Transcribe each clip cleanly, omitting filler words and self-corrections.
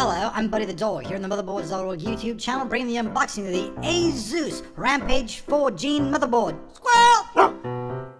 Hello, I'm Buddy the Door here on the Motherboards.org YouTube channel, bringing the unboxing of the ASUS Rampage IV Gene motherboard. Squirrel!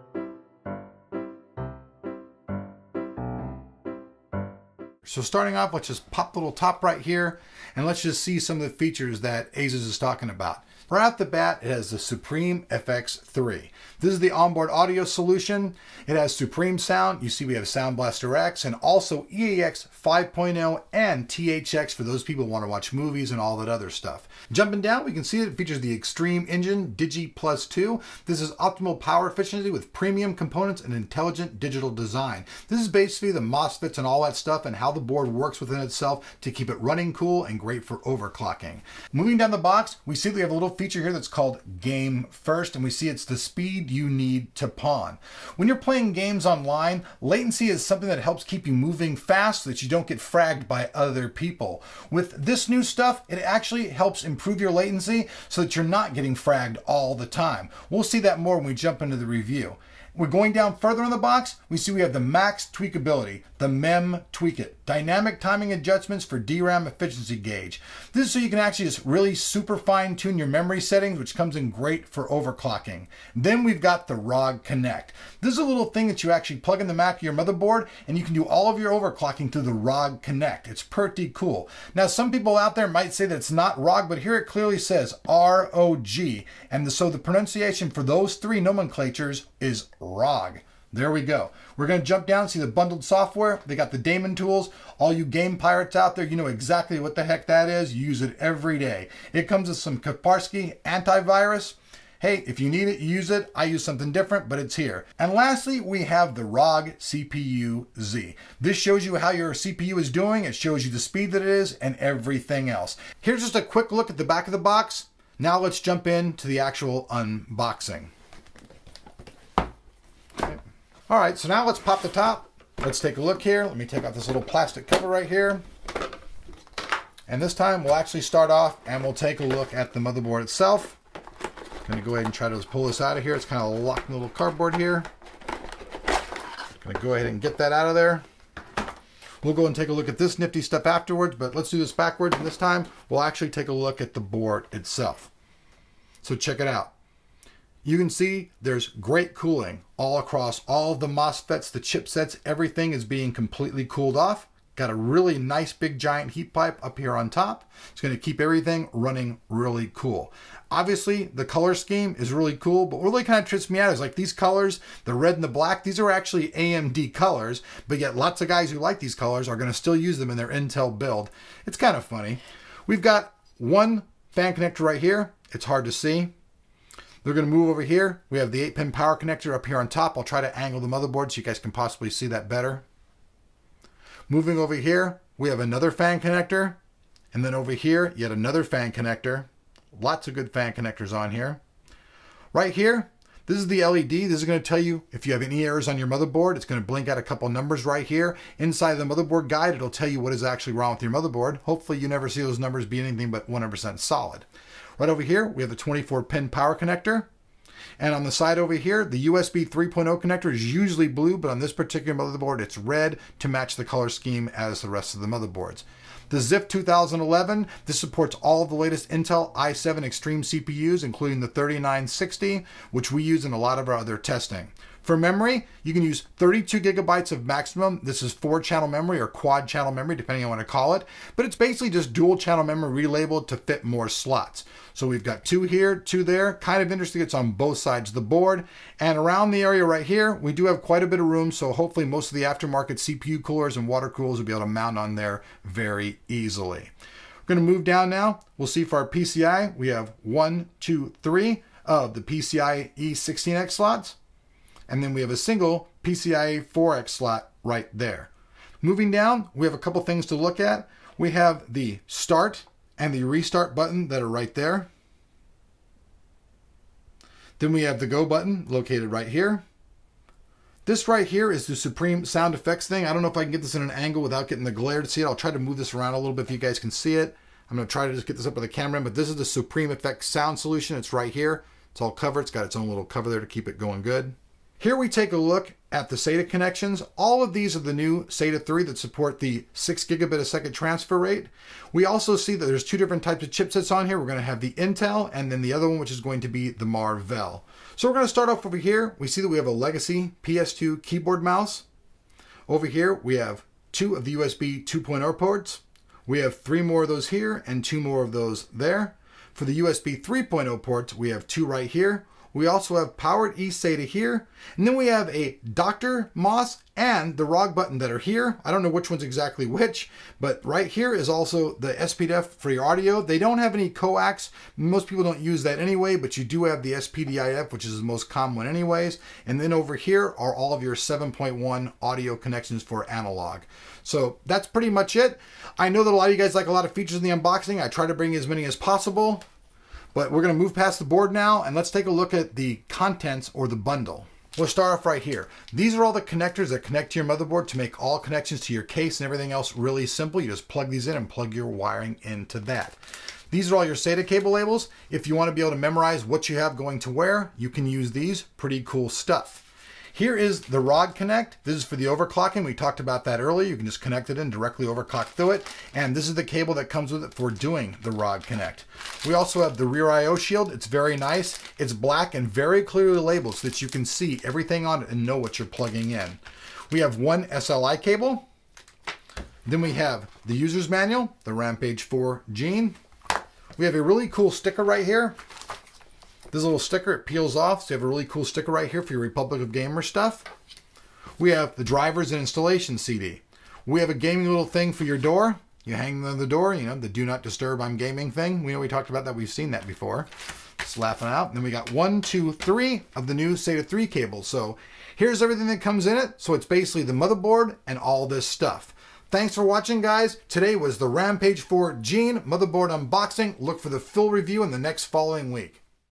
So starting off, let's just pop the little top right here and let's just see some of the features that ASUS is talking about. Right off the bat, it has the Supreme FX3. This is the onboard audio solution. It has Supreme sound. You see we have Sound Blaster X and also EAX 5.0 and THX for those people who want to watch movies and all that other stuff. Jumping down, we can see it features the Extreme Engine Digi+2. This is optimal power efficiency with premium components and intelligent digital design. This is basically the MOSFETs and all that stuff and how the board works within itself to keep it running cool and great for overclocking. Moving down the box, we see we have a little feature here that's called Game First, and we see it's the speed you need to pawn. When you're playing games online, latency is something that helps keep you moving fast so that you don't get fragged by other people. With this new stuff, it actually helps improve your latency so that you're not getting fragged all the time. We'll see that more when we jump into the review. We're going down further in the box, we see we have the max tweakability, the MEM tweak it, dynamic timing adjustments for DRAM efficiency gauge. This is so you can actually just really super fine tune your memory settings, which comes in great for overclocking. Then we've got the ROG Connect. This is a little thing that you actually plug in the Mac of your motherboard and you can do all of your overclocking through the ROG Connect. It's pretty cool. Now some people out there might say that it's not ROG, but here it clearly says ROG. And so the pronunciation for those three nomenclatures is ROG. There we go. We're going to jump down and see the bundled software. They got the Daemon tools. All you game pirates out there, you know exactly what the heck that is. You use it every day. It comes with some Kaspersky antivirus. Hey, if you need it, you use it. I use something different, but it's here. And lastly, we have the ROG CPU-Z. This shows you how your CPU is doing. It shows you the speed that it is and everything else. Here's just a quick look at the back of the box. Now let's jump into the actual unboxing. All right, so now let's pop the top. Let's take a look here. Let me take off this little plastic cover right here. And this time we'll actually start off and we'll take a look at the motherboard itself. I'm gonna go ahead and try to just pull this out of here. It's kind of locked in a little cardboard here. Gonna go ahead and get that out of there. We'll go and take a look at this nifty stuff afterwards, but let's do this backwards. And this time we'll actually take a look at the board itself. So check it out. You can see there's great cooling all across all of the MOSFETs, the chipsets, everything is being completely cooled off. Got a really nice big giant heat pipe up here on top. It's going to keep everything running really cool. Obviously, the color scheme is really cool, but what really kind of trips me out is like these colors, the red and the black, these are actually AMD colors, but yet lots of guys who like these colors are going to still use them in their Intel build. It's kind of funny. We've got one fan connector right here. It's hard to see. They're going to move over here. We have the 8-pin power connector up here on top. I'll try to angle the motherboard so you guys can possibly see that better. Moving over here, we have another fan connector. And then over here, yet another fan connector. Lots of good fan connectors on here. Right here, this is the LED. This is going to tell you if you have any errors on your motherboard. It's going to blink out a couple numbers right here. Inside the motherboard guide, it'll tell you what is actually wrong with your motherboard. Hopefully you never see those numbers be anything but 100% solid. Right over here, we have the 24-pin power connector. And on the side over here, the USB 3.0 connector is usually blue, but on this particular motherboard, it's red to match the color scheme as the rest of the motherboards. The ZIF 2011, this supports all of the latest Intel i7 Extreme CPUs, including the 3960, which we use in a lot of our other testing. For memory, you can use 32 gigabytes of maximum. This is 4-channel memory or quad-channel memory, depending on what I call it. But it's basically just dual-channel memory relabeled to fit more slots. So we've got 2 here, 2 there. Kind of interesting, it's on both sides of the board. And around the area right here, we do have quite a bit of room, so hopefully most of the aftermarket CPU coolers and water coolers will be able to mount on there very easily. We're going to move down now. We'll see for our PCI, we have 1, 2, 3 of the PCIe 16X slots. And then we have a single PCIe 4X slot right there. Moving down, we have a couple things to look at. We have the start and the restart button that are right there. Then we have the go button located right here. This right here is the Supreme sound effects thing. I don't know if I can get this in an angle without getting the glare to see it. I'll try to move this around a little bit if you guys can see it. I'm gonna try to just get this up with the camera, but this is the Supreme FX sound solution. It's right here. It's all covered. It's got its own little cover there to keep it going good. Here we take a look at the SATA connections. All of these are the new SATA 3 that support the 6 gigabit a second transfer rate. We also see that there's two different types of chipsets on here. We're going to have the Intel and then the other one, which is going to be the Marvell. So we're going to start off over here. We see that we have a legacy PS2 keyboard mouse. Over here, we have two of the USB 2.0 ports. We have three more of those here and two more of those there. For the USB 3.0 ports, we have two right here. We also have powered eSATA here, and then we have a Dr. MOS and the ROG button that are here. I don't know which one's exactly which, but right here is also the SPDIF for your audio. They don't have any coax. Most people don't use that anyway, but you do have the SPDIF, which is the most common one anyways. And then over here are all of your 7.1 audio connections for analog. So that's pretty much it. I know that a lot of you guys like a lot of features in the unboxing. I try to bring as many as possible. But we're going to move past the board now, and let's take a look at the contents or the bundle. We'll start off right here. These are all the connectors that connect to your motherboard to make all connections to your case and everything else really simple. You just plug these in and plug your wiring into that. These are all your SATA cable labels. If you want to be able to memorize what you have going to where, you can use these. Pretty cool stuff. Here is the ROG Connect. This is for the overclocking. We talked about that earlier. You can just connect it in, directly overclock through it. And this is the cable that comes with it for doing the ROG Connect. We also have the rear I/O shield. It's very nice. It's black and very clearly labeled so that you can see everything on it and know what you're plugging in. We have one SLI cable. Then we have the user's manual, the Rampage IV Gene. We have a really cool sticker right here. This little sticker, it peels off, so you have a really cool sticker right here for your Republic of Gamer stuff. We have the drivers and installation CD. We have a gaming little thing for your door. You hang them on the door, you know, the do not disturb, I'm gaming thing. We know we talked about that, we've seen that before. Just laughing out. And then we got 1, 2, 3 of the new SATA 3 cables. So here's everything that comes in it. So it's basically the motherboard and all this stuff. Thanks for watching, guys. Today was the Rampage IV Gene motherboard unboxing. Look for the full review in the next following week.